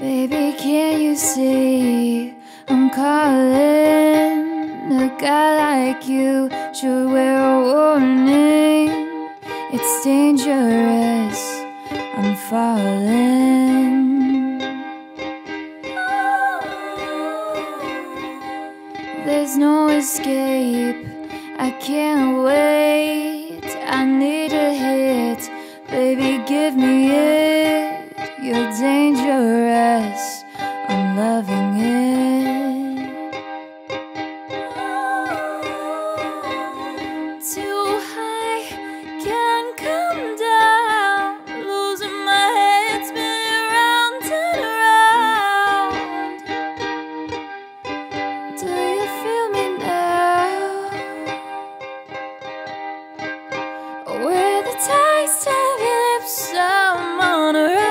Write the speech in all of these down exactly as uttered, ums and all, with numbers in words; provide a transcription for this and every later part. Baby, can't you see I'm calling? A guy like you should wear a warning. It's dangerous, I'm falling. There's no escape, I can't wait. I need a hit, baby, give me it. You're dangerous, I'm loving it. Too high, can't come down. Losing my head, spinning round and round. Do you feel me now? With the taste of your lips, I'm on a ride.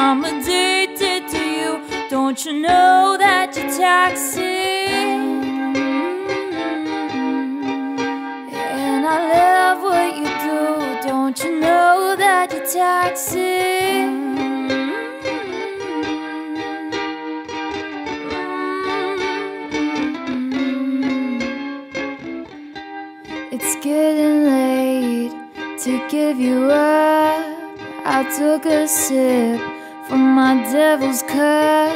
I'm addicted to you. Don't you know that you're toxic? Mm-hmm. And I love what you do. Don't you know that you're toxic? Mm-hmm. It's getting late to give you up. I took a sip from my devil's cup.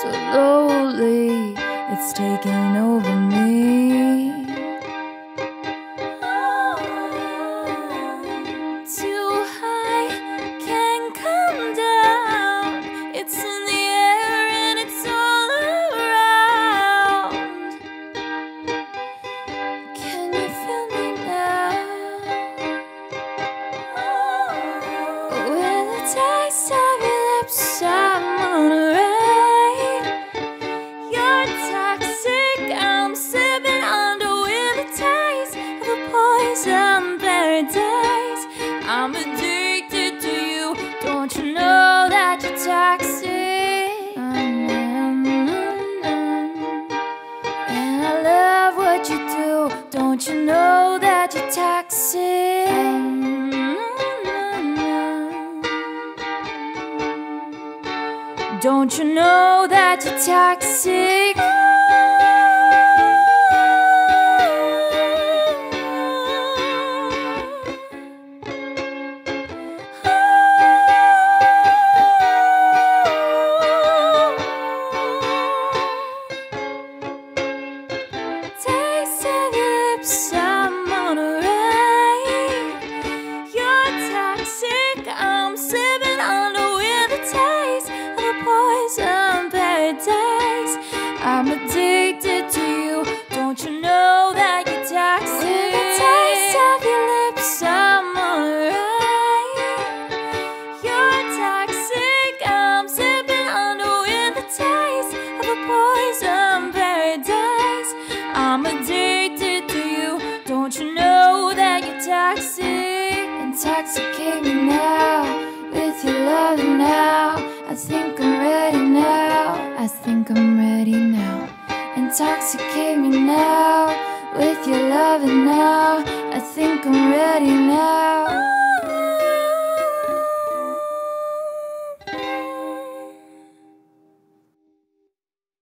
Slowly, it's taking over me. Too high, can't come down. It's in the air and it's all around. Can you feel me now? With a taste of your lips, I'm on a ride. You're toxic, I'm sipping under with the taste of a poison paradise. I'm addicted to you. Don't you know that you're toxic? And I love what you do. Don't you know that you're toxic? Don't you know that you're toxic? Taste of your lips, I'm on a ride. You're toxic, I'm sipping under with the taste of a poison paradise. I'm addicted to you. Don't you know that you're toxic? With the taste of your lips, I'm on a ride. You're toxic, I'm sipping under with the taste of a poison paradise. I'm addicted to you. Don't you know that you're toxic? Intoxicate me now with your love now. I think I'm ready now. I think I'm ready now. Intoxicate me now with your love now. I think I'm ready now.